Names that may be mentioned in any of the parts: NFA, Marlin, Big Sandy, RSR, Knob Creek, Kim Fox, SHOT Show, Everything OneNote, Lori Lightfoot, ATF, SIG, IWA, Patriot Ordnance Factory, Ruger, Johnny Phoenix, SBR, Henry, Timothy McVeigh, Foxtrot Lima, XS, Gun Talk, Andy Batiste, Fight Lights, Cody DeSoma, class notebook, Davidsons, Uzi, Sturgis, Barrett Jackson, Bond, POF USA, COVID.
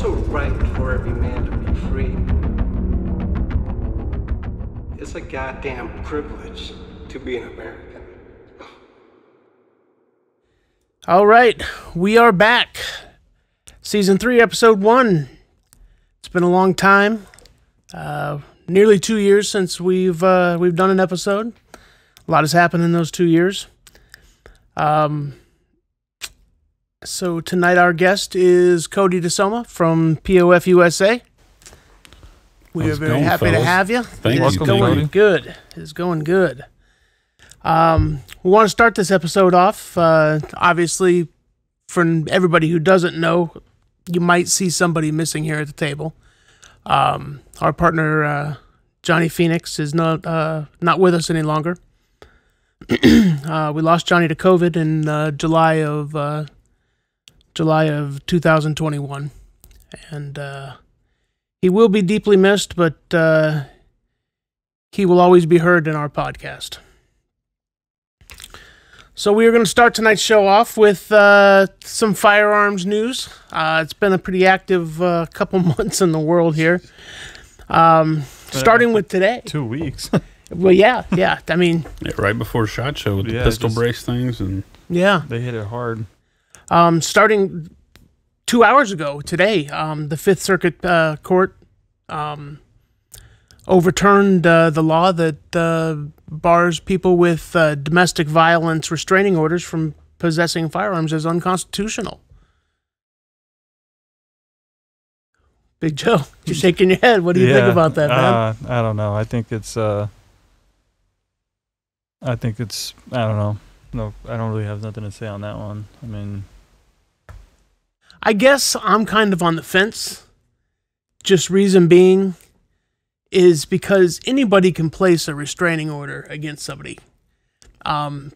so right for every man to be free. It's a goddamn privilege to be an American. All right, we are back. Season 3, Episode 1. It's been a long time. Nearly 2 years since we've done an episode. A lot has happened in those 2 years. So tonight our guest is Cody DeSoma from POF USA. We are very happy to have you. Thank you, Cody. Good. It's going good. We want to start this episode off. Obviously, for everybody who doesn't know, you might see somebody missing here at the table. Our partner, Johnny Phoenix, is not with us any longer. We lost Johnny to COVID in July of 2021, and he will be deeply missed, but he will always be heard in our podcast. So we are going to start tonight's show off with some firearms news. It's been a pretty active couple months in the world here. Starting with today. 2 weeks. Well, yeah. I mean, yeah, right before SHOT Show with the pistol brace things, and yeah, they hit it hard. Starting 2 hours ago today, the Fifth Circuit Court overturned the law that bars people with domestic violence restraining orders from possessing firearms as unconstitutional. Big Joe, you're shaking your head. What do you think about that, man? I don't know. I think it's I don't know. No, I don't really have nothing to say on that one. I mean, I guess I'm kind of on the fence. Just reason being is because anybody can place a restraining order against somebody. I've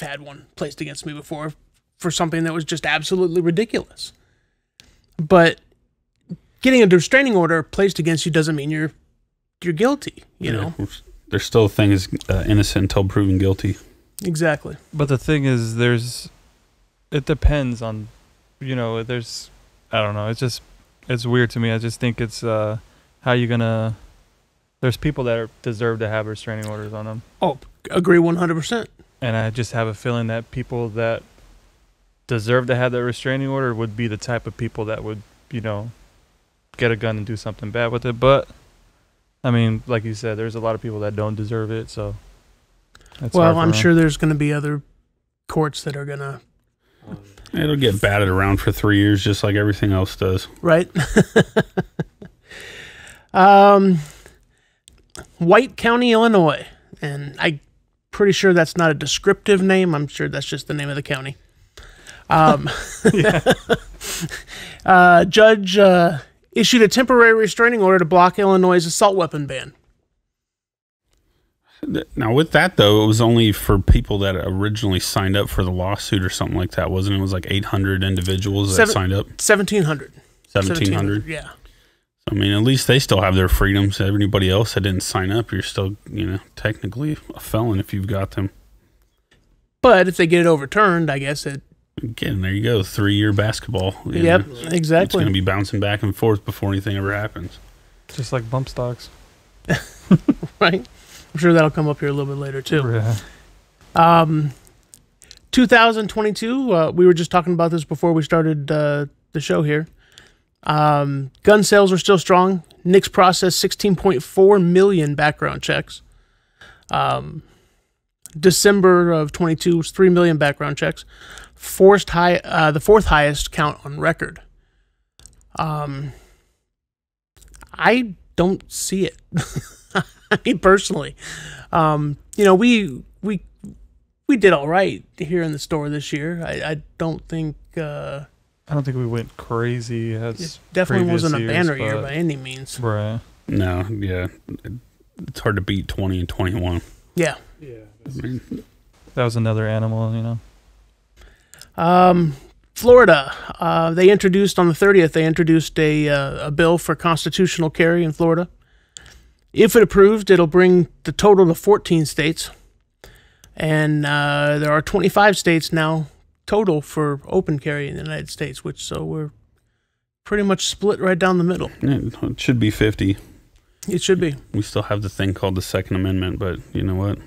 had one placed against me before for something that was just absolutely ridiculous. But getting a restraining order placed against you doesn't mean you're guilty, you know. There's still a thing is innocent until proven guilty. Exactly. But the thing is, it depends on, I don't know. It's weird to me. I just think it's how you're going to, there's people that deserve to have restraining orders on them. Oh, agree 100%. And I just have a feeling that people that deserve to have that restraining order would be the type of people that would, get a gun and do something bad with it. But I mean, like you said, there's a lot of people that don't deserve it, so. Well, I'm sure there's going to be other courts that are going to. It'll get batted around for 3 years, just like everything else does. Right. White County, Illinois, and I'm pretty sure that's not a descriptive name. I'm sure that's just the name of the county. Judge issued a temporary restraining order to block Illinois' assault weapon ban. Now, with that, though, it was only for people that originally signed up for the lawsuit or something like that, wasn't it? It was like 800 individuals that signed up. 1,700. 1,700? Yeah. I mean, at least they still have their freedoms. Everybody else that didn't sign up, you're still, technically a felon if you've got them. But if they get it overturned, I guess it... Again, there you go. 3-year basketball. Yep, exactly. It's going to be bouncing back and forth before anything ever happens. Just like bump stocks. Right? I'm sure that'll come up here a little bit later, too. Yeah. 2022, we were just talking about this before we started the show here. Gun sales are still strong. NICS processed 16.4 million background checks. December of 22 was 3 million background checks. The fourth highest count on record. I don't see it. I mean, personally, we did all right here in the store this year. I don't think we went crazy. It definitely wasn't a banner year by any means. Right? No, yeah, it's hard to beat 20 and 21. Yeah, yeah. That was another animal, Florida, they introduced on the 30th, they introduced a bill for constitutional carry in Florida. If it approved, it'll bring the total to 14 states. And there are 25 states now total for open carry in the United States, which so we're pretty much split right down the middle. It should be 50. It should be. We still have the thing called the Second Amendment, but you know what?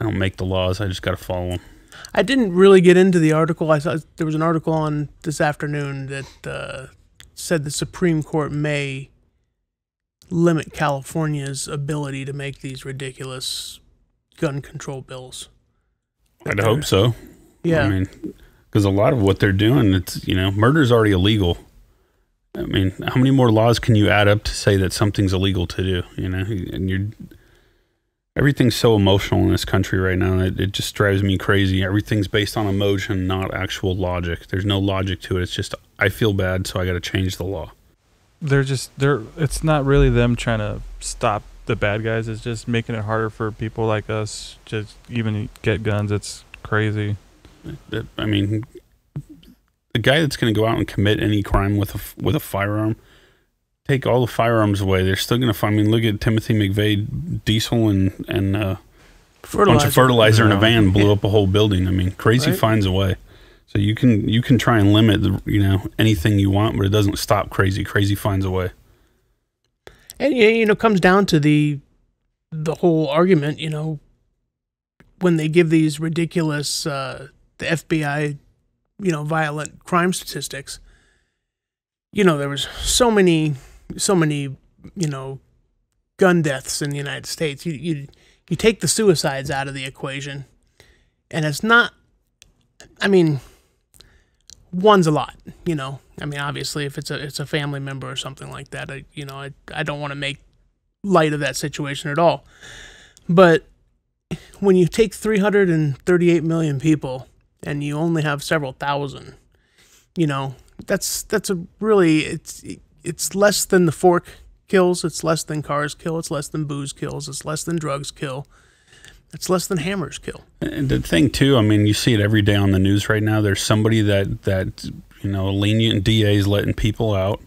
I don't make the laws. I just got to follow them. I didn't really get into the article. I saw there was an article on this afternoon that said the Supreme Court may limit California's ability to make these ridiculous gun control bills. I'd hope so. Yeah. I mean, because a lot of what they're doing, it's, you know, murder's already illegal. I mean, how many more laws can you add up to say that something's illegal to do, you know? And you're... Everything's so emotional in this country right now. It just drives me crazy. Everything's based on emotion, not actual logic. There's no logic to it. It's just, I feel bad, so I got to change the law. It's not really them trying to stop the bad guys. It's just making it harder for people like us to even get guns. It's crazy. I mean, the guy that's going to go out and commit any crime with a firearm, take all the firearms away. They're still going to find, I mean, look at Timothy McVeigh, diesel and a bunch of fertilizer in a van blew up a whole building. I mean, crazy finds a way. So you can try and limit the, you know, anything you want, but it doesn't stop crazy. Crazy finds a way. And you know, it comes down to the whole argument, you know, when they give these ridiculous the FBI, you know, violent crime statistics. You know, there was so many, you know, gun deaths in the United States. You take the suicides out of the equation, and it's not, I mean, one's a lot, you know. I mean, obviously, if it's a family member or something like that, I don't want to make light of that situation at all. But when you take 338 million people and you only have several thousand, you know, that's a really, it's less than the fork kills, it's less than cars kill, it's less than booze kills, it's less than drugs kill, it's less than hammers kill. And the thing too, I mean, you see it every day on the news right now. There's somebody that you know, lenient DA is letting people out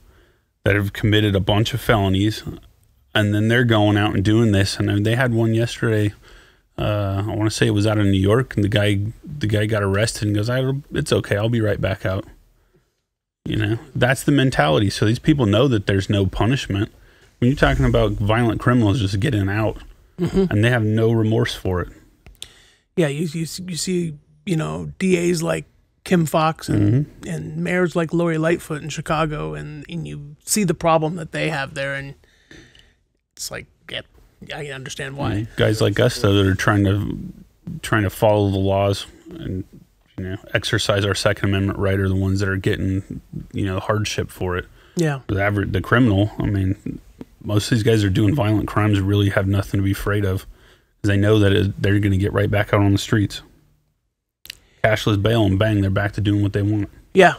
that have committed a bunch of felonies, and then they're going out and doing this. And I mean, they had one yesterday. I want to say it was out of New York, and the guy got arrested and goes, "It's okay, I'll be right back out." You know, that's the mentality. So these people know that there's no punishment. When you're talking about violent criminals just getting out, and they have no remorse for it. Yeah, you see, you know, DAs like Kim Fox and mayors like Lori Lightfoot in Chicago, and you see the problem that they have there, and it's like, yep, yeah, I can understand why. And guys like us though, that are trying to follow the laws and, you know, exercise our Second Amendment right, are the ones that are getting, you know, hardship for it. Yeah. The criminal, I mean, most of these guys are doing violent crimes, really have nothing to be afraid of, because they know that they're going to get right back out on the streets. Cashless bail, and bang, they're back to doing what they want. Yeah.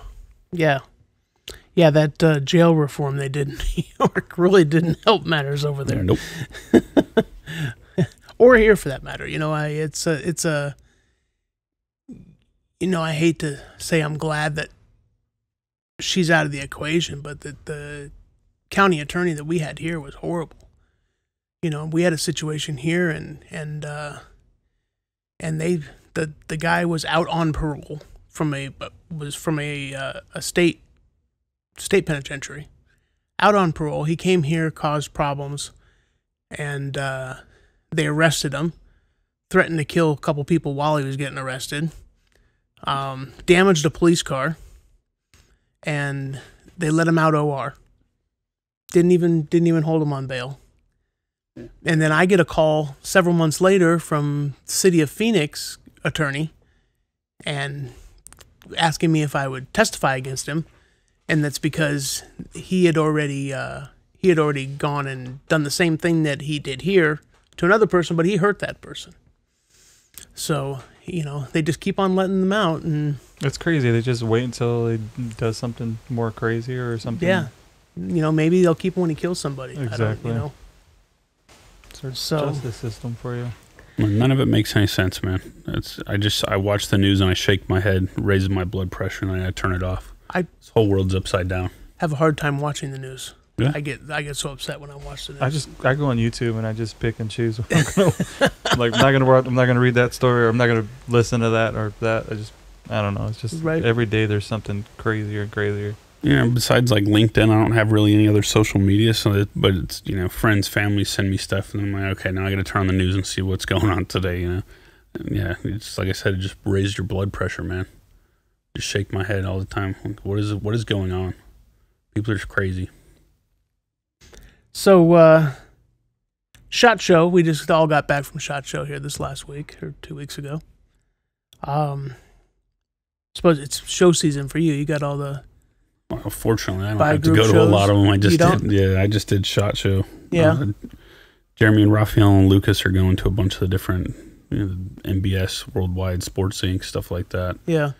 Yeah. Yeah, that jail reform they did in New York really didn't help matters over there. Yeah, nope. Or here, for that matter. You know, you know, I hate to say I'm glad that she's out of the equation, but that the county attorney that we had here was horrible. You know, we had a situation here, and the guy was out on parole from a state penitentiary, out on parole. He came here, caused problems, and they arrested him, threatened to kill a couple people while he was getting arrested. Damaged a police car, and they let him out OR. Didn't even hold him on bail. Yeah. And then I get a call several months later from the city of Phoenix attorney, and asking me if I would testify against him, and that's because he had already gone and done the same thing that he did here to another person, but he hurt that person. So, you know, they just keep on letting them out, and it's crazy. They just wait until he does something more crazy or something. Yeah, you know, maybe they'll keep him when he kills somebody. Exactly. You know, so justice system for you. Well, none of it makes any sense, man. I watch the news and I shake my head, raises my blood pressure, and then I turn it off. This whole world's upside down. Have a hard time watching the news. Yeah. I get so upset when I watch the news. I go on YouTube and I just pick and choose. I'm not gonna read that story, or I'm not gonna listen to that or that. I don't know. It's just every day there's something crazier and crazier. you know, besides like LinkedIn, I don't have really any other social media. So, but it's, you know, friends, family send me stuff, and I'm like, okay, now I got to turn on the news and see what's going on today. You know, and yeah, it's like I said, it just raised your blood pressure, man. Just shake my head all the time. Like, what is going on? People are just crazy. So, SHOT Show. We just all got back from SHOT Show here this last week or 2 weeks ago. I suppose it's show season for you. You got all the. Well, fortunately, I don't have to go to a lot of them. I just did SHOT Show. Yeah. Jeremy and Raphael and Lucas are going to a bunch of the different, you know, MBS, Worldwide Sports Inc., stuff like that. Yeah.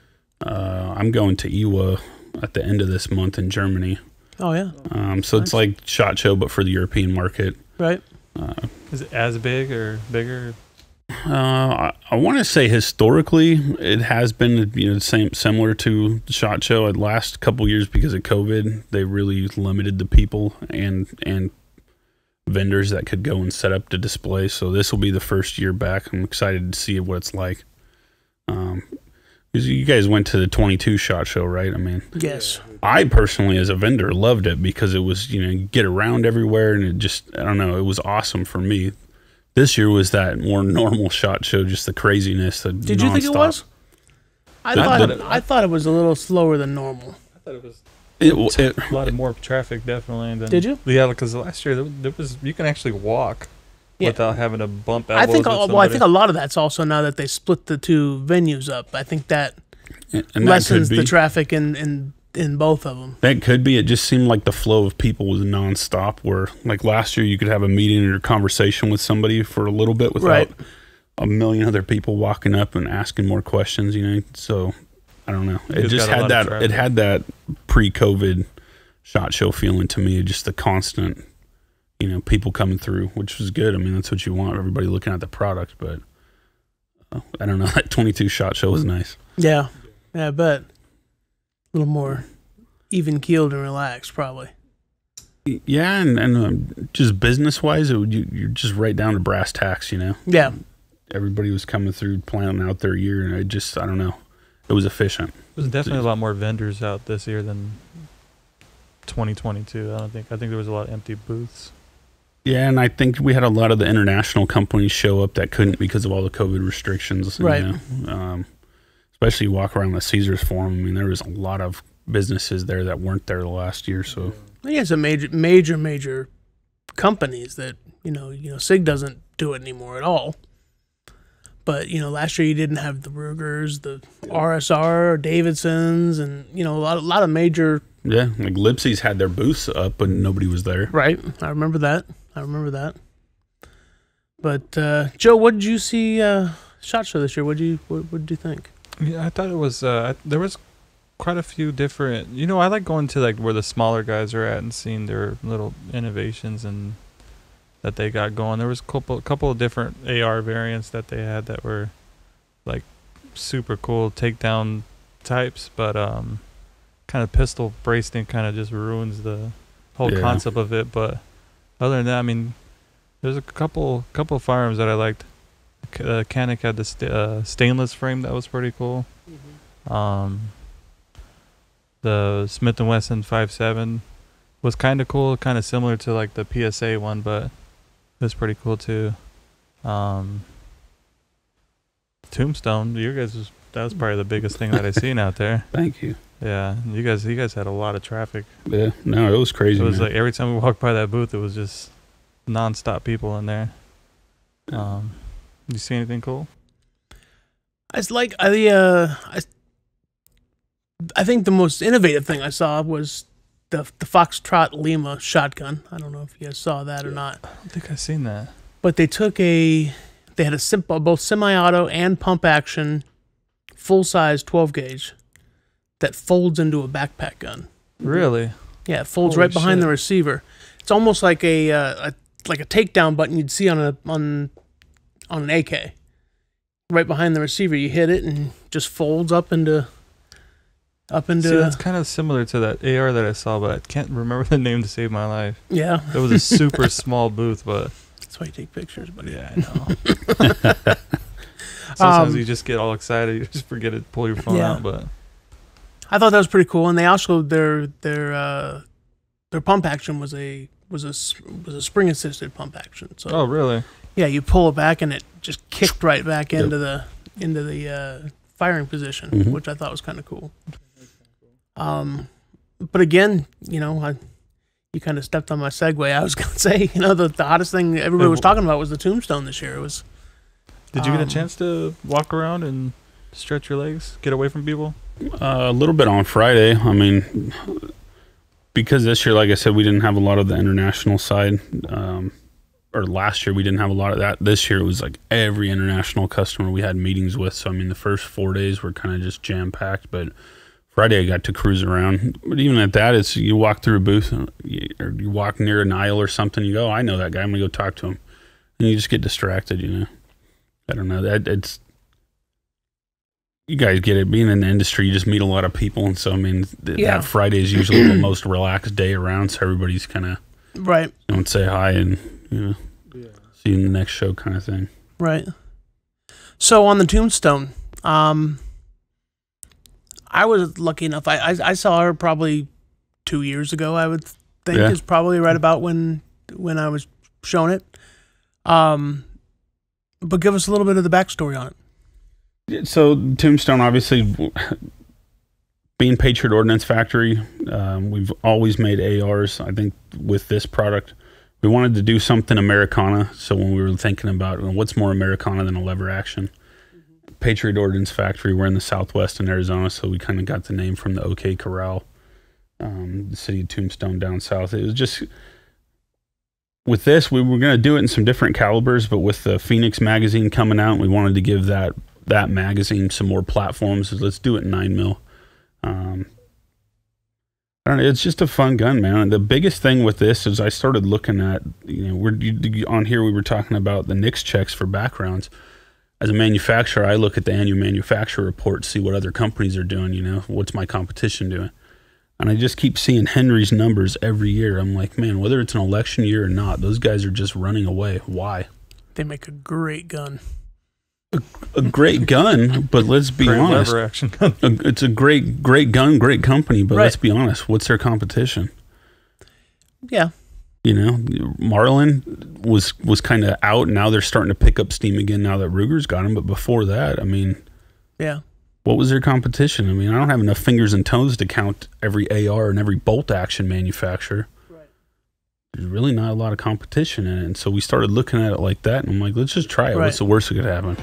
I'm going to IWA at the end of this month in Germany. Oh, yeah. So nice. It's like SHOT Show, but for the European market. Right. Is it as big or bigger? I want to say historically it has been, you know, similar to SHOT Show. At last couple years, because of COVID, they really limited the people and vendors that could go and set up the display. So this will be the first year back. I'm excited to see what it's like. You guys went to the 22 SHOT Show, right? I mean, yes. I personally, as a vendor, loved it because it was, you know, get around everywhere, and it just, I don't know, it was awesome for me. This year was that more normal SHOT Show, just the craziness. Did you think it was? I thought it was a little slower than normal. I thought it was. A lot of more traffic, definitely. Than, did you? Yeah, because last year there was, you can actually walk. Yeah. Without having to bump elbows. I think a lot of that's also now that they split the two venues up. I think that lessens the traffic in both of them. That could be. It just seemed like the flow of people was nonstop. Where like last year, you could have a meeting or a conversation with somebody for a little bit without a million other people walking up and asking more questions. You know, so I don't know. It just had that. It had that pre-COVID SHOT Show feeling to me. Just the constant. You know, people coming through, which was good. I mean, that's what you want, everybody looking at the product. But I don't know, that 22 SHOT Show was nice. Yeah, yeah, but a little more even keeled and relaxed, probably. Yeah, and just business wise, you're just right down to brass tacks, you know. Yeah, everybody was coming through, planning out their year, and I don't know, it was efficient. There's definitely a lot more vendors out this year than 2022. I think there was a lot of empty booths. Yeah, and I think we had a lot of the international companies show up that couldn't because of all the COVID restrictions. Right. You know, especially walk around the Caesars Forum. I mean, there was a lot of businesses there that weren't there the last year. So I think it's a major companies that, you know, SIG doesn't do it anymore at all. But, you know, last year you didn't have the Rugers, the RSR, Davidsons, and, you know, a lot of major. Yeah, like Lipsy's had their booths up, but nobody was there. Right. I remember that. I remember that. But Joe, what did you see SHOT Show this year? What did you think? Yeah, I thought it was there was quite a few different. You know, I like going to like where the smaller guys are at and seeing their little innovations and that they got going. There was a couple of different AR variants that they had that were like super cool takedown types, but kind of pistol brace thing kind of just ruins the whole concept of it. But other than that, I mean, there's a couple of firearms that I liked. Canik had the stainless frame that was pretty cool. Mm-hmm. The Smith & Wesson 5.7 was kind of cool, kind of similar to like the PSA one, but it was pretty cool too. Tombstone, that was probably the biggest thing that I've seen out there. Thank you. Yeah, you guys had a lot of traffic. Yeah, no, it was crazy. It was like every time we walked by that booth, it was just nonstop people in there. Did you see anything cool? I think the most innovative thing I saw was the Foxtrot Lima shotgun. I don't know if you guys saw that or not. I don't think I've seen that. But they took they had both semi-auto and pump action, full-size 12-gauge. That folds into a backpack gun. Really? Yeah, it folds right behind the receiver. It's almost like a takedown button you'd see on an AK. Right behind the receiver, you hit it and just folds up into. See, that's kind of similar to that AR that I saw, but I can't remember the name to save my life. Yeah, it was a super small booth, but that's why you take pictures, buddy. Yeah, I know. Sometimes you just get all excited, you just forget to pull your phone out, but. I thought that was pretty cool. And they also their pump action was a spring assisted pump action. So oh really? Yeah, you pull it back and it just kicked right back into the firing position, mm-hmm. which I thought was kind of cool. But again, you know, you kind of stepped on my segue. I was gonna say, you know, the hottest thing everybody was talking about was the Tombstone this year. It was. Did you get a chance to walk around and stretch your legs, get away from people? A little bit on Friday. I mean, because this year, like I said, we didn't have a lot of the international side. Or last year, we didn't have a lot of that. This year, it was like every international customer we had meetings with. So, I mean, the first 4 days were kind of just jam-packed. But Friday, I got to cruise around. But even at that, it's you walk through a booth or you walk near an aisle or something. You go, oh, I know that guy. I'm going to go talk to him. And you just get distracted, you know. I don't know. It's you guys get it. Being in the industry, you just meet a lot of people, and so I mean, that Friday is usually the most relaxed day around. So everybody's kind of right. You know, say hi and you know, see you in the next show, kind of thing. Right. So on the Tombstone, I was lucky enough. I saw her probably 2 years ago. I would think is probably right about when I was shown it. But give us a little bit of the backstory on it. So Tombstone, obviously, being Patriot Ordnance Factory, we've always made ARs. I think with this product, we wanted to do something Americana. So when we were thinking about what's more Americana than a lever action, Patriot Ordnance Factory, we're in the Southwest in Arizona, so we kind of got the name from the OK Corral, the city of Tombstone down south. It was just... With this, we were going to do it in some different calibers, but with the Phoenix magazine coming out, we wanted to give that magazine some more platforms. Let's do it in 9mm. I don't know. It's just a fun gun, man. And the biggest thing with this is I started looking at, you know, on here we were talking about the NICS checks for backgrounds. As a manufacturer, I look at the annual manufacturer report to see what other companies are doing, you know, what's my competition doing. And I just keep seeing Henry's numbers every year. I'm like, man, whether it's an election year or not, those guys are just running away. Why? They make a great gun. A great gun, but let's be honest. Lever action gun. It's a great gun, great company, but let's be honest. What's their competition? Yeah. You know, Marlin was kind of out. Now they're starting to pick up steam again now that Ruger's got him. But before that, I mean. Yeah. What was their competition? I mean, I don't have enough fingers and toes to count every AR and every bolt action manufacturer. Right. There's really not a lot of competition in it. And so we started looking at it like that, and I'm like, let's just try it. Right. What's the worst that could happen?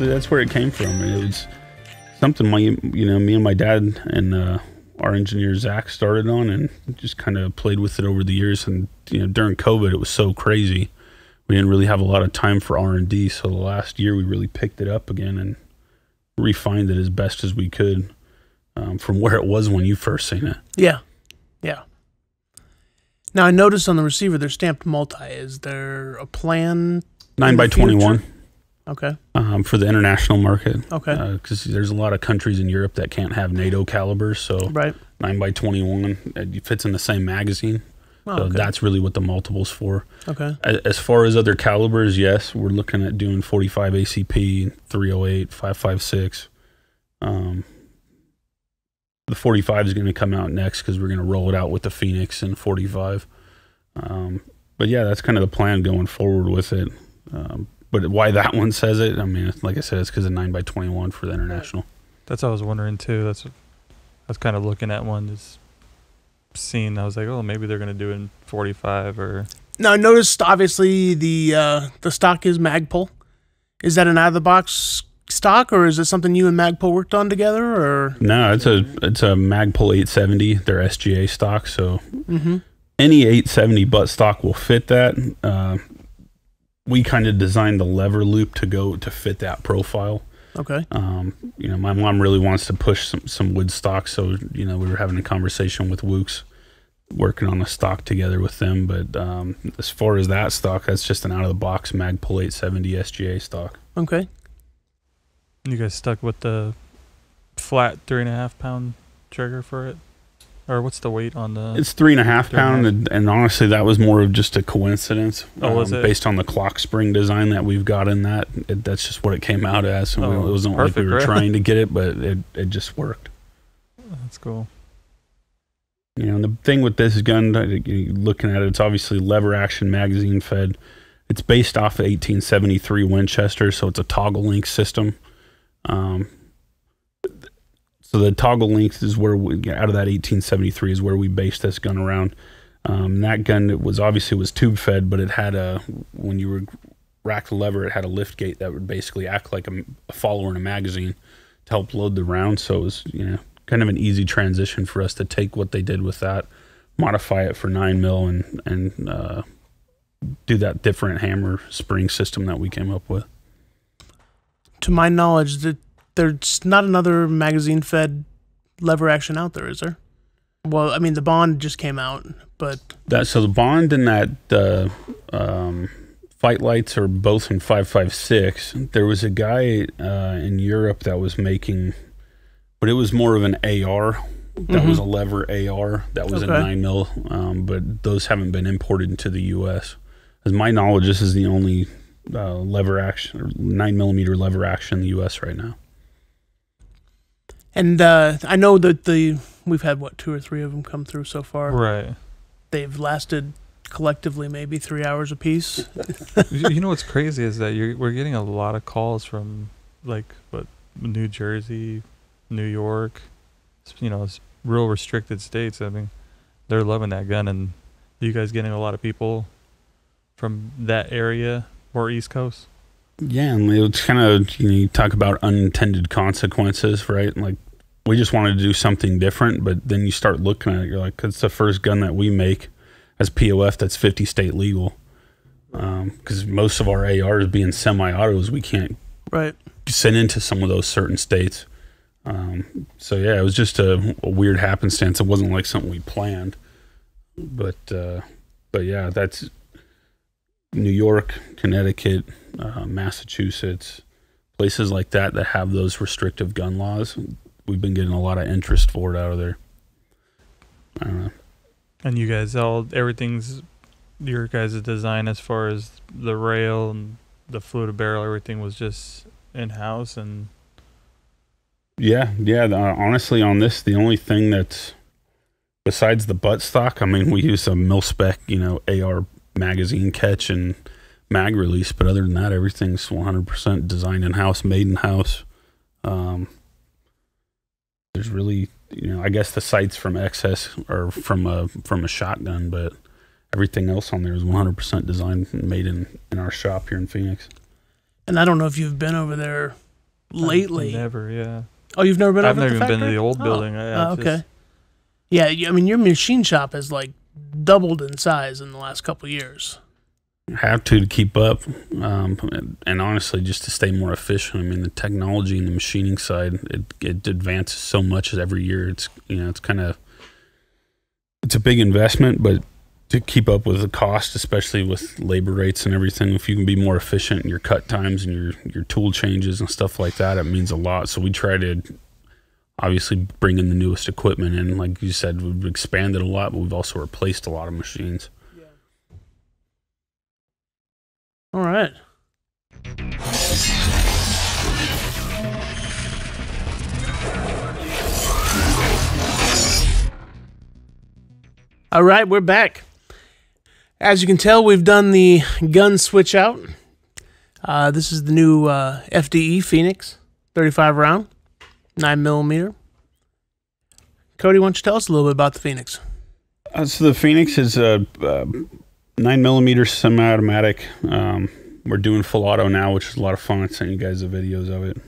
That's where it came from. It was something me and my dad and our engineer Zach started on, and just kind of played with it over the years. And you know, during COVID, it was so crazy. We didn't really have a lot of time for R&D. So the last year, we really picked it up again and refined it as best as we could from where it was when you first seen it. Yeah, yeah. Now I noticed on the receiver they're stamped multi. Is there a plan? 9x21. Okay. For the international market. Okay. Because there's a lot of countries in Europe that can't have NATO calibers, so 9x21 it fits in the same magazine. Oh, so that's really what the multiple's for. Okay. As far as other calibers, yes, we're looking at doing 45 ACP, 308, 5.56. The 45 is going to come out next because we're going to roll it out with the Phoenix and 45. But yeah, that's kind of the plan going forward with it. But why that one says it, I mean, like I said, it's because of 9x21 for the international. That's what I was wondering, too. That's what I was kind of looking at one, just seeing. I was like, oh, maybe they're going to do it in 45 or... Now, I noticed, obviously, the stock is Magpul. Is that an out-of-the-box stock, or is it something you and Magpul worked on together? Or no, it's a Magpul 870, their SGA stock. So any 870 butt stock will fit that. We kind of designed the lever loop to go to fit that profile. Okay. You know, my mom really wants to push some wood stock, so you know we were having a conversation with Wooks, working on a stock together with them. But as far as that stock, that's just an out of the box Magpul 870 SGA stock. Okay. You guys stuck with the flat 3.5 pound trigger for it, or what's the weight on the? It's 3.5 pound, and honestly, that was more of just a coincidence. Oh, was it? Based on the clock spring design that we've got in that, that's just what it came out as. And it wasn't perfect, like we were trying to get it, but it just worked. That's cool. You know, and the thing with this gun, looking at it, it's obviously lever action, magazine fed. It's based off of 1873 Winchester, so it's a toggle link system. So the toggle links is where we, out of that 1873 is where we based this gun around. That gun, it was obviously was tube fed, but it had a, when you were rack the lever, it had a lift gate that would basically act like a follower in a magazine to help load the round. So it was, you know, kind of an easy transition for us to take what they did with that, modify it for 9mm and do that different hammer spring system that we came up with. To my knowledge, there's not another magazine-fed lever action out there, is there? Well, I mean, the Bond just came out, but so the Bond and that Fight Lights are both in 5.56. There was a guy in Europe that was making, but it was more of an AR. That was a lever AR. That was a 9mm, but those haven't been imported into the U.S. As my knowledge, this is the only lever action or 9mm lever action in the U.S. right now. And I know that we've had what 2 or 3 of them come through so far. Right, they've lasted collectively maybe 3 hours apiece. You know what's crazy is that we're getting a lot of calls from like New Jersey, New York, you know, real restricted states. I mean, they're loving that gun, and are you guys getting a lot of people from that area? Or East Coast. Yeah, and it's kind of, you know, you talk about unintended consequences, right? Like, we just wanted to do something different, but then you start looking at it, you're like, it's the first gun that we make as POF that's 50 state legal. Because most of our ARs being semi-autos, we can't send into some of those certain states. So, yeah, it was just a weird happenstance. It wasn't like something we planned. But yeah, that's New York, Connecticut, Massachusetts, places like that that have those restrictive gun laws. We've been getting a lot of interest for it out of there. I don't know. And you guys, everything's your guys' design as far as the rail and the fluted barrel, everything was just in-house? And Yeah. Honestly, on this, the only thing that's, besides the buttstock, I mean, we use a mil-spec, you know, AR magazine catch and mag release, but other than that, everything's 100% designed in-house, made in-house. There's really, you know, I guess the sights from XS or from a shotgun, but everything else on there is 100% designed and made in our shop here in Phoenix. And I don't know if you've been over there lately. Never, yeah. Oh, you've never been over there? I've never even been to the old building. Okay. Yeah, I mean, your machine shop is like doubled in size in the last couple of years. Have to keep up, and honestly, just to stay more efficient. I mean, the technology and the machining side, it advances so much every year. It's, you know, it's a big investment, but to keep up with the cost, especially with labor rates and everything, if you can be more efficient in your cut times and your tool changes and stuff like that, it means a lot. So we try to obviously bring in the newest equipment, and like you said, we've expanded a lot, but we've also replaced a lot of machines. Yeah. All right. All right, we're back. As you can tell, we've done the gun switch out. This is the new FDE Phoenix 35 round. 9mm. Cody, why don't you tell us a little bit about the Phoenix? So the Phoenix is a 9mm semi-automatic We're doing full auto now, which is a lot of fun. I sent you guys the videos of it.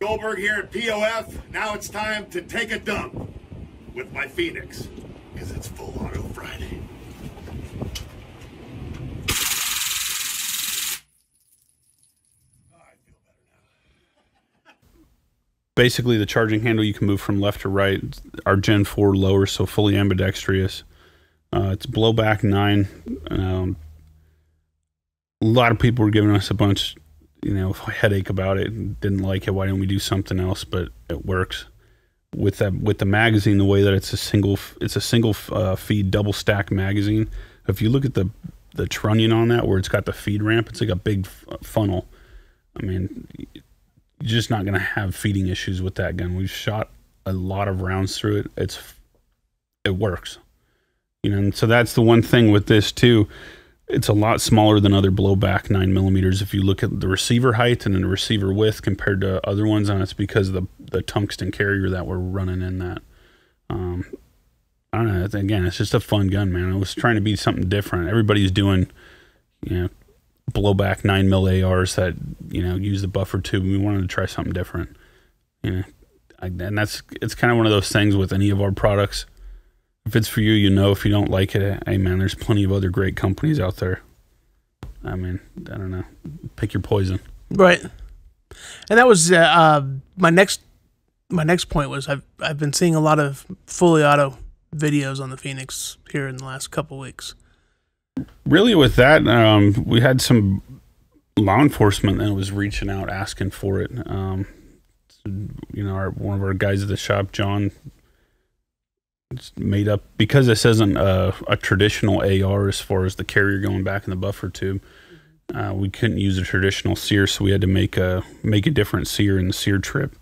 Goldberg here at POF. Now it's time to take a dump with my Phoenix, because it's full auto Friday. Basically, the charging handle, you can move from left to right. Our Gen 4 lower, so fully ambidextrous. It's blowback 9. A lot of people were giving us a bunch, headache about it. Didn't like it. Why didn't we do something else? But it works with that. With the magazine, the way that it's a single feed double stack magazine. If you look at the trunnion on that, where it's got the feed ramp, it's like a big funnel. I mean, you're just not going to have feeding issues with that gun. We've shot a lot of rounds through it. It works. And so that's the one thing with this too. It's a lot smaller than other blowback 9mm. If you look at the receiver height and the receiver width compared to other ones, and it's because of the tungsten carrier that we're running in that. I don't know. Again, it's just a fun gun, man. I was trying to be something different. Everybody's doing, blowback 9mm ARs that use the buffer tube. We wanted to try something different, and it's kind of one of those things with any of our products. If it's for you, if you don't like it, hey man, there's plenty of other great companies out there. I mean, I don't know, pick your poison, right? And that was my next point was I've been seeing a lot of fully auto videos on the Phoenix here in the last couple weeks. Really, with that, we had some law enforcement that was reaching out asking for it. One of our guys at the shop, John, made up, because this isn't a traditional AR as far as the carrier going back in the buffer tube. We couldn't use a traditional sear, so we had to make a different sear in the sear trip.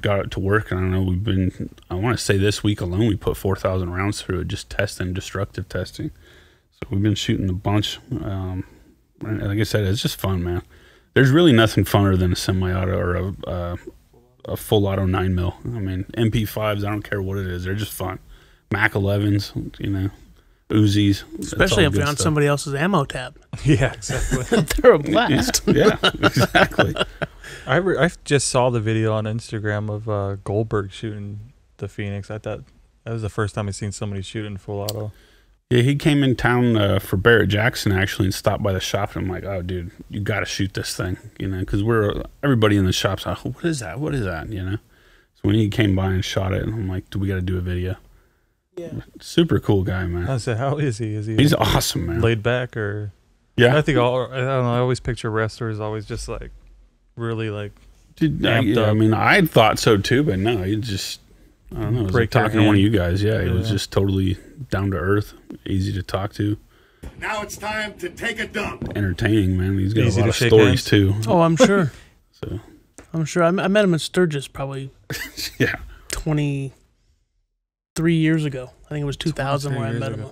Got it to work, and I don't know. I want to say this week alone, we put 4,000 rounds through it, just testing, destructive testing. We've been shooting a bunch. Like I said, it's just fun, man. There's really nothing funner than a semi-auto or a full auto 9mm. I mean, MP5s, I don't care what it is. They're just fun. Mac 11s, Uzis. Especially if you're on somebody else's ammo tab. Yeah, exactly. They're a blast. Yeah, exactly. I just saw the video on Instagram of Goldberg shooting the Phoenix. I thought that was the first time I've seen somebody shooting full auto. Yeah, he came in town for Barrett Jackson, actually, and stopped by the shop. And I'm like, oh, dude, you got to shoot this thing, because everybody in the shop's like, oh, what is that? What is that? So when he came by and shot it, and I'm like, we got to do a video. Yeah. Super cool guy, man. I said, how is he? Is he? He's awesome, man. Laid back, or? Yeah. I don't know. I always picture wrestlers always just like really like amped up. I mean, I thought so too, but no, he just, I don't know. It was like talking to one of you guys. Yeah, he was just totally down to earth, easy to talk to. Now it's time to take a dump. Entertaining, man. He's got a lot of stories too. Oh, I'm sure. So, I'm sure. I met him in Sturgis probably. Yeah. 23 years ago. I think it was 2000 where I met him.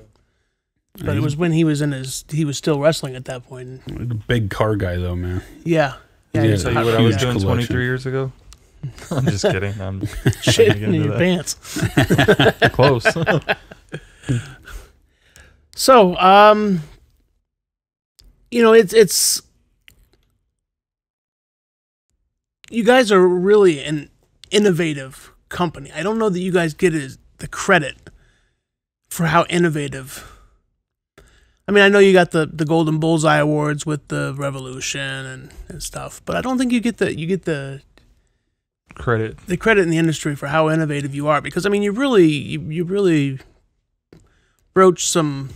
But it was when he was he was still wrestling at that point. A big car guy though, man. Yeah. Yeah. So what I was doing 23 years ago. I'm just kidding. I'm shitting in your pants. Close. So, it's you guys are really an innovative company. I don't know that you guys get the credit for how innovative. I mean, I know you got the Golden Bullseye Awards with the Revolution and stuff, but I don't think you get the credit in the industry for how innovative you are, because I mean you really broach some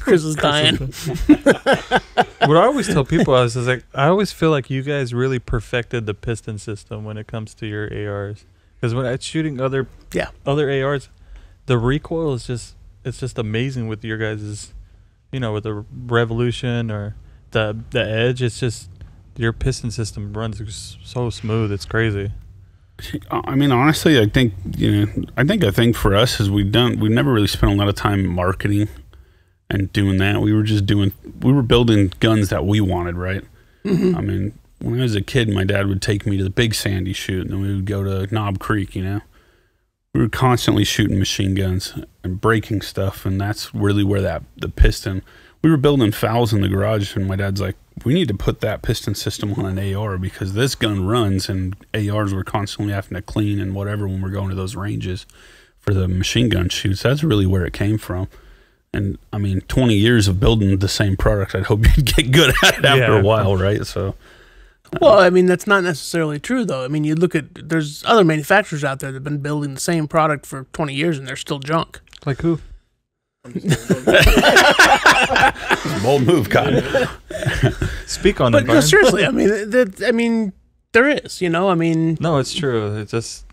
Chris is dying. What I always tell people is like, I always feel like you guys really perfected the piston system when it comes to your ARs, because when I'm shooting other ARs, the recoil is just amazing with your guys's, with the Revolution or the Edge. It's just your piston system runs so smooth, it's crazy. I mean, honestly, I think I think for us is we've never really spent a lot of time marketing and doing that. We were just building guns that we wanted, right? Mm-hmm. I mean, when I was a kid, my dad would take me to the Big Sandy shoot, and then we would go to Knob Creek. We were constantly shooting machine guns and breaking stuff, and that's really where the piston. we were building fouls in the garage, and my dad's like, we need to put that piston system on an AR because this gun runs, and ARs we're constantly having to clean and whatever when we're going to those ranges for the machine gun shoots. That's really where it came from. And I mean, 20 years of building the same product, I'd hope you'd get good at it after a while, right? So, well, I mean, that's not necessarily true, though. I mean, you look at, there's other manufacturers out there that have been building the same product for 20 years and they're still junk. Like who? Bold move, Cotton. Speak on that. But no, seriously, I mean, there is, you know, I mean. No, it's true. It's just,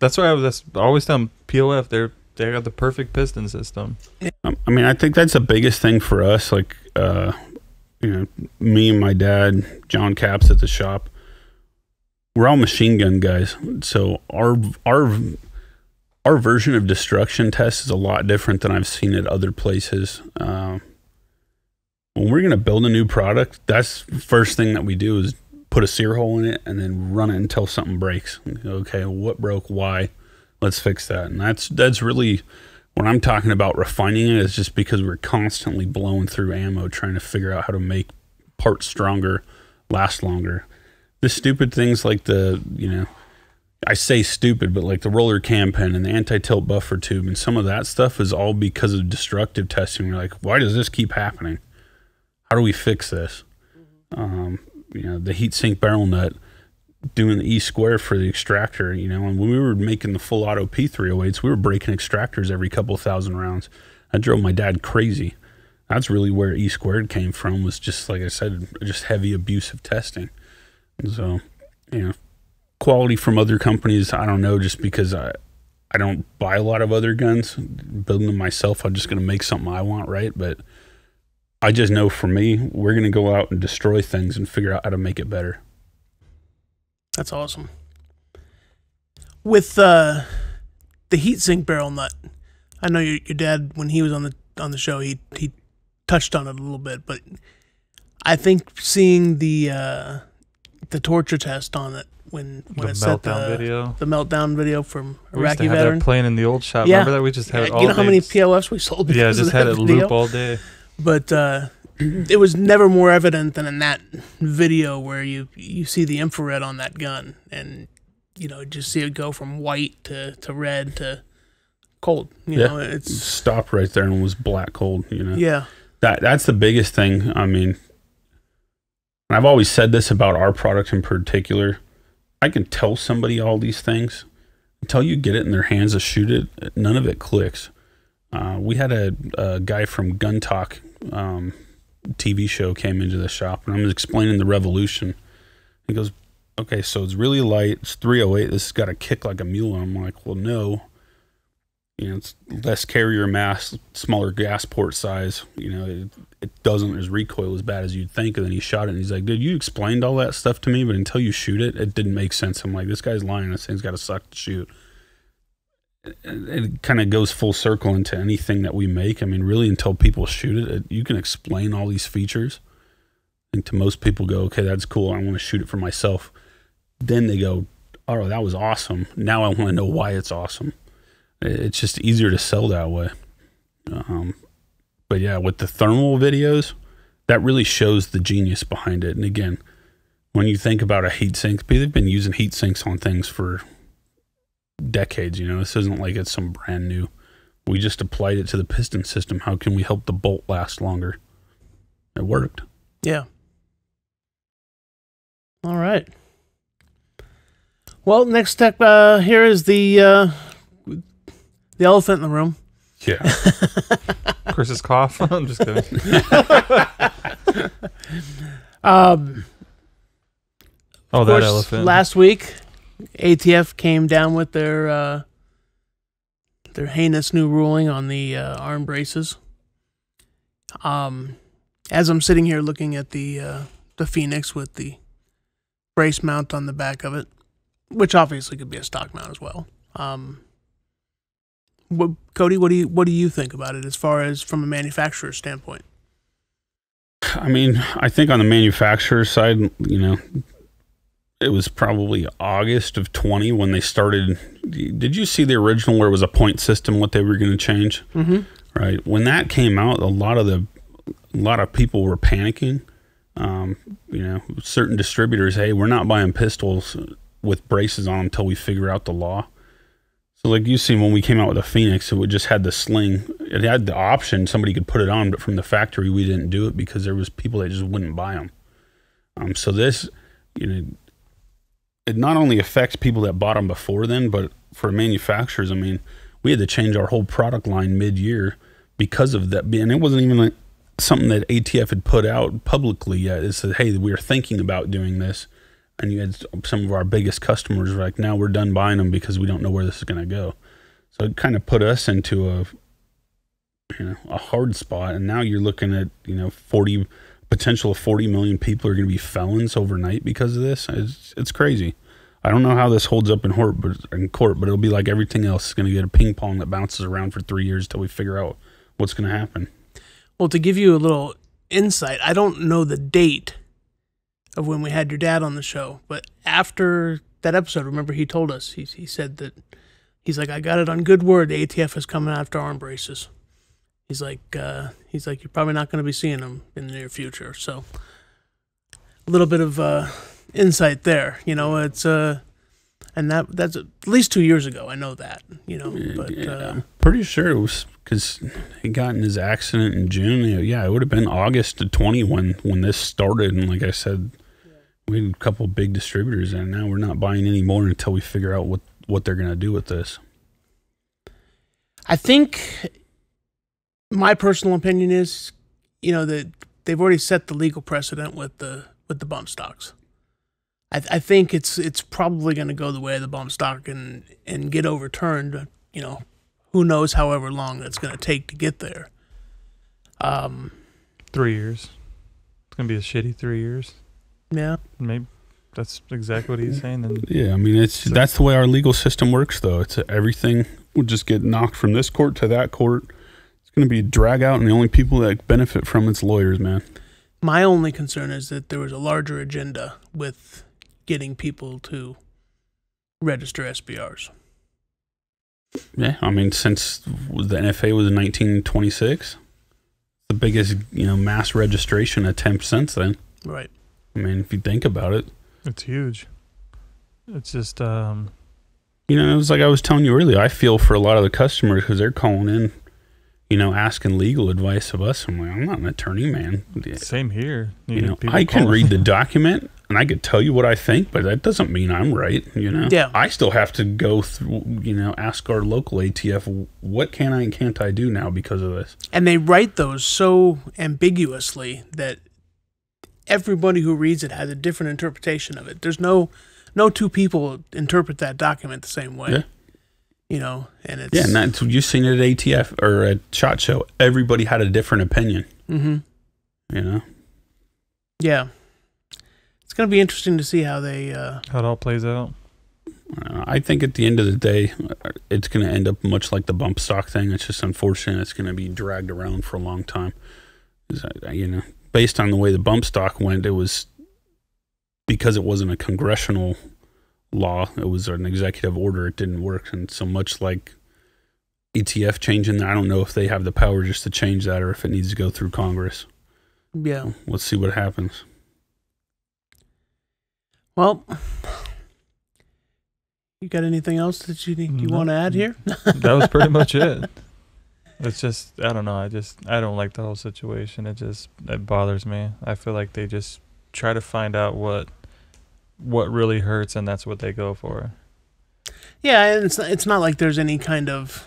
that's why I always tell them, POF, they got the perfect piston system. I mean, I think that's the biggest thing for us. Like, you know, me and my dad, John Caps at the shop, we're all machine gun guys. So our version of destruction test is a lot different than I've seen at other places. When we're going to build a new product, that's first thing that we do is put a sear hole in it and then run it until something breaks. Okay, what broke? Why? Let's fix that. And that's really when I'm talking about refining it, is just because we're constantly blowing through ammo trying to figure out how to make parts stronger, last longer. The stupid things like the, you know, I say stupid, but like the roller cam pin and the anti-tilt buffer tube and some of that stuff is all because of destructive testing. We're like, why does this keep happening? How do we fix this? You know, the heat sink barrel nut, doing the E square for the extractor, you know, and when we were making the full auto P308s, we were breaking extractors every couple thousand rounds. I drove my dad crazy. That's really where E squared came from, was just, like I said, just heavy abusive testing. And so, you know, quality from other companies, I don't know, just because I don't buy a lot of other guns. Building them myself, I'm just going to make something I want, right? But I just know for me, we're going to go out and destroy things and figure out how to make it better. That's awesome. With the heatsink barrel nut, I know your dad, when he was on the show, he touched on it a little bit, but I think seeing the torture test on it when it set the meltdown video from Rocky Vatron. We used to have that playing in the old shop. Yeah. Remember that? We just had it all day. You know how many POFs we sold? Yeah, just had it loop all day. But it was never more evident than in that video where you see the infrared on that gun, and you know, just see it go from white to red to cold. You know, it's stopped right there and was black cold. You know, that's the biggest thing. I mean, I've always said this about our product in particular. I can tell somebody all these things until you get it in their hands to shoot it. None of it clicks. We had a guy from Gun Talk. TV show came into the shop, and I'm explaining the Revolution. He goes, okay, so it's really light, it's 308, this has got to kick like a mule. And I'm like, well, no, you know, it's less carrier mass, smaller gas port size, you know, it doesn't, his recoil as bad as you'd think. And then he shot it, and he's like, dude, you explained all that stuff to me, but until you shoot it, it didn't make sense. I'm like, this guy's lying, this thing's got to suck to shoot. It kind of goes full circle into anything that we make. I mean, really, until people shoot it, you can explain all these features. And to most people go, okay, that's cool, I want to shoot it for myself. Then they go, oh, that was awesome. Now I want to know why it's awesome. It's just easier to sell that way. But yeah, with the thermal videos, that really shows the genius behind it. And again, when you think about a heat sink, they've been using heat sinks on things for decades. You know, this isn't like it's some brand new, we just applied it to the piston system. How can we help the bolt last longer? It worked. Yeah. All right, well, next step here is the elephant in the room. Yeah. Chris's cough. I'm just kidding. Oh, that elephant. Last week ATF came down with their heinous new ruling on the arm braces. As I'm sitting here looking at the Phoenix with the brace mount on the back of it, which obviously could be a stock mount as well. Cody, what do you think about it as far as from a manufacturer's standpoint? I mean, I think on the manufacturer side, you know, it was probably August of 20 when they started. Did you see the original where it was a point system, what they were going to change? Mm-hmm. Right. When that came out, a lot of the a lot of people were panicking. You know, certain distributors, hey, we're not buying pistols with braces on them until we figure out the law. So like you see, when we came out with a Phoenix, it just had the sling. It had the option. Somebody could put it on, but from the factory, we didn't do it because there was people that just wouldn't buy them. So this, you know, it not only affects people that bought them before then, but for manufacturers, I mean, we had to change our whole product line mid-year because of that. And it wasn't even like something that ATF had put out publicly yet. It said, hey, we were thinking about doing this. And you had some of our biggest customers were like, now we're done buying them because we don't know where this is going to go. So it kind of put us into a, you know, a hard spot. And now you're looking at, you know, 40 potential 40 million people are going to be felons overnight because of this. It's crazy. I don't know how this holds up in court, but it'll be like everything else. It's going to get a ping pong that bounces around for 3 years till we figure out what's going to happen. Well, to give you a little insight, I don't know the date of when we had your dad on the show, but after that episode, remember he told us, he said that, he's like, I got it on good word, the ATF is coming after arm braces. He's like, you're probably not going to be seeing them in the near future. So a little bit of insight there, you know, it's, and that's at least 2 years ago. I know that, you know, but I'm pretty sure it was because he got in his accident in June. Yeah, it would have been August of 20 when this started. And like I said, we had a couple big distributors, and now we're not buying any more until we figure out what they're going to do with this. I think my personal opinion is, you know, that they've already set the legal precedent with the bump stocks. I think it's probably going to go the way of the bump stock and get overturned. You know, who knows? However long that's going to take to get there. 3 years. It's going to be a shitty 3 years. Yeah, maybe that's exactly what he's saying. And yeah, I mean, it's that's the way our legal system works, though. It's everything will just get knocked from this court to that court. It's going to be a drag out, and the only people that benefit from it's lawyers, man. My only concern is that there was a larger agenda with getting people to register SBRs. Yeah, I mean, since the NFA was in 1926, the biggest, you know, mass registration attempt since then. Right. I mean, if you think about it, it's huge. It's just, you know, it was like I was telling you earlier. I feel for a lot of the customers because they're calling in, you know, asking legal advice of us. I'm like, I'm not an attorney, man. Same here. You know, I can read the document and I could tell you what I think, but that doesn't mean I'm right. You know, yeah. I still have to go through, you know, ask our local ATF, what can I and can't I do now because of this? And they write those so ambiguously that everybody who reads it has a different interpretation of it. There's no two people interpret that document the same way. Yeah. You know, and it's... Yeah, and that's, you've seen it at ATF or at SHOT Show. Everybody had a different opinion. Mm-hmm. You know? Yeah. It's going to be interesting to see how they... how it all plays out. I think at the end of the day, it's going to end up much like the bump stock thing. It's just unfortunate it's going to be dragged around for a long time. You know, based on the way the bump stock went, it was... Because it wasn't a congressional... law, it was an executive order, it didn't work. And so much like ATF changing, I don't know if they have the power just to change that or if it needs to go through Congress. Yeah. So let's see what happens. Well, you got anything else that you want to add here? That was pretty much it. It's just, I don't know. I don't like the whole situation. It bothers me. I feel like they just try to find out what really hurts, and that's what they go for. Yeah, and it's not like there's any kind of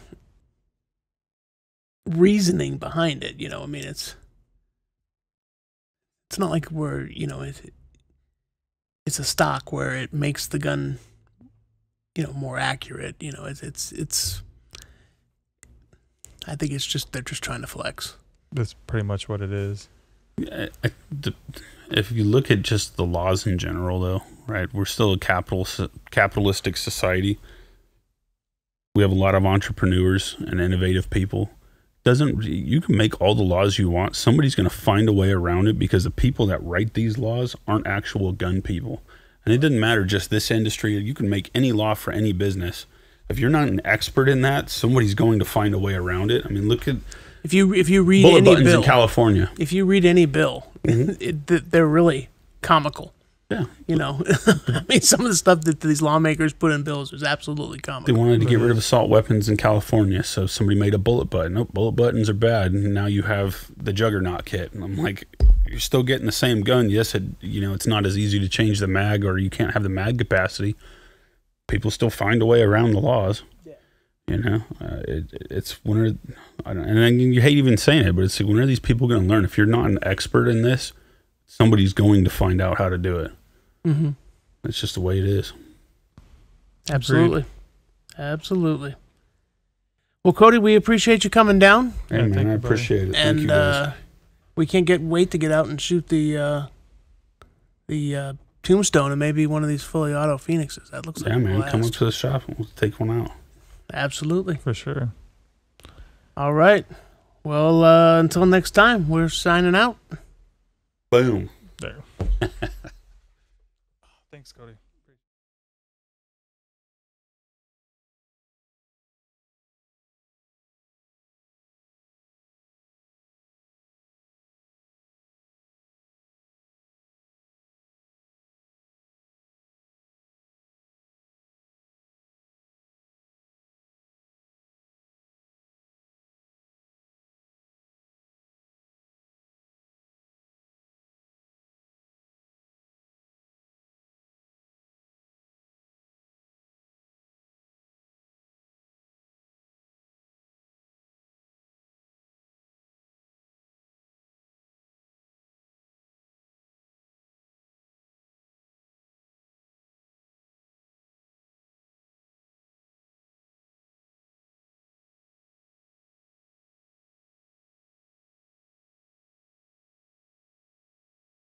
reasoning behind it, you know. I mean, it's not like we're, you know, it's a stock where it makes the gun, you know, more accurate. You know, it's I think it's just they're just trying to flex. That's pretty much what it is. If you look at just the laws in general, though, right? We're still a capitalistic society. We have a lot of entrepreneurs and innovative people. You can make all the laws you want. Somebody's going to find a way around it because the people that write these laws aren't actual gun people. And it doesn't matter just this industry. You can make any law for any business. If you're not an expert in that, somebody's going to find a way around it. I mean, look at If you read bullet any bill in California, if you read any bill, they're really comical. Yeah, you know, I mean, some of the stuff that these lawmakers put in bills is absolutely comical. They wanted to get rid of assault weapons in California, so somebody made a bullet button. Oh, bullet buttons are bad, and now you have the Juggernaut kit. And I'm like, you're still getting the same gun. Yes, you know, it's not as easy to change the mag, or you can't have the mag capacity. People still find a way around the laws. Yeah. You know, it's when are, and you hate even saying it, but it's like, when are these people going to learn? If you're not an expert in this, somebody's going to find out how to do it. Mm-hmm. That's just the way it is. Absolutely. Absolutely. Well, Cody, we appreciate you coming down. Hey, man, I appreciate it. Thank you, guys. We can't wait to get out and shoot the Tombstone and maybe one of these fully auto Phoenixes. That looks like a blast. Come up to the shop and we'll take one out. Absolutely. For sure. All right. Well, until next time, we're signing out. Boom. There. Thanks, Cody.